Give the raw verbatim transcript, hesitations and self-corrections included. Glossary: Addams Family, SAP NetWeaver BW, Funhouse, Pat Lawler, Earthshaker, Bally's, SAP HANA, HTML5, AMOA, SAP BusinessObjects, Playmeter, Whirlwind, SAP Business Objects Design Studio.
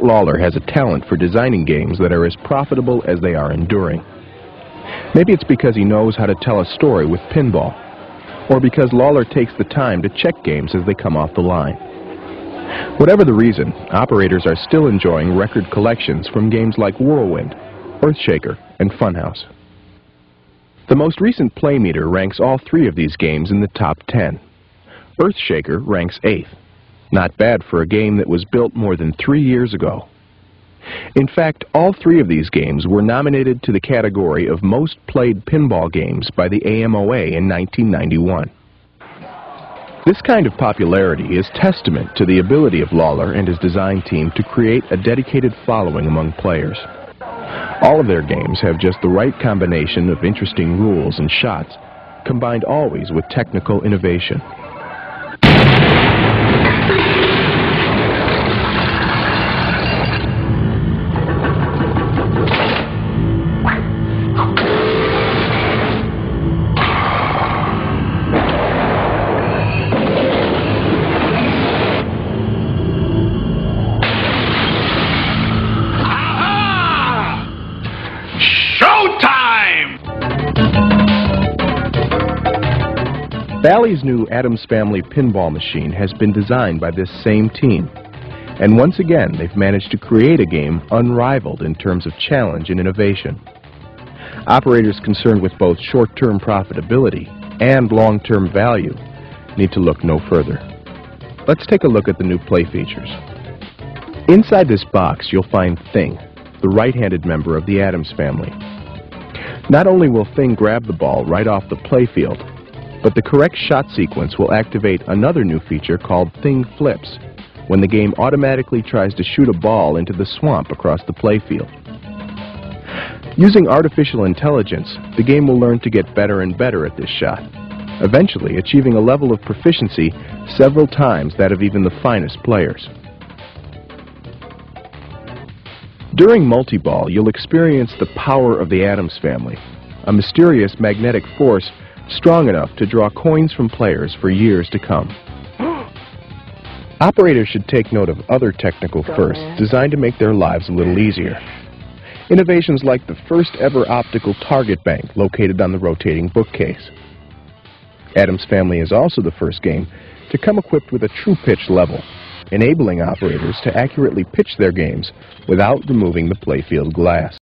Pat Lawler has a talent for designing games that are as profitable as they are enduring. Maybe it's because he knows how to tell a story with pinball, or because Lawler takes the time to check games as they come off the line. Whatever the reason, operators are still enjoying record collections from games like Whirlwind, Earthshaker, and Funhouse. The most recent Playmeter ranks all three of these games in the top ten. Earthshaker ranks eighth. Not bad for a game that was built more than three years ago. In fact, all three of these games were nominated to the category of most played pinball games by the A M O A in nineteen ninety-one. This kind of popularity is testament to the ability of Lawler and his design team to create a dedicated following among players. All of their games have just the right combination of interesting rules and shots, combined always with technical innovation. Bally's new Addams Family pinball machine has been designed by this same team, and once again they've managed to create a game unrivaled in terms of challenge and innovation. Operators concerned with both short-term profitability and long-term value need to look no further. Let's take a look at the new play features. Inside this box you'll find Thing, the right-handed member of the Addams Family. Not only will Thing grab the ball right off the playfield, but the correct shot sequence will activate another new feature called Thing Flips, when the game automatically tries to shoot a ball into the swamp across the playfield. Using artificial intelligence, the game will learn to get better and better at this shot, eventually achieving a level of proficiency several times that of even the finest players. During multi-ball, you'll experience the power of the Addams Family, a mysterious magnetic force strong enough to draw coins from players for years to come. Operators should take note of other technical firsts designed to make their lives a little easier. Innovations like the first ever optical target bank located on the rotating bookcase. Addams Family is also the first game to come equipped with a true pitch level, enabling operators to accurately pitch their games without removing the playfield glass.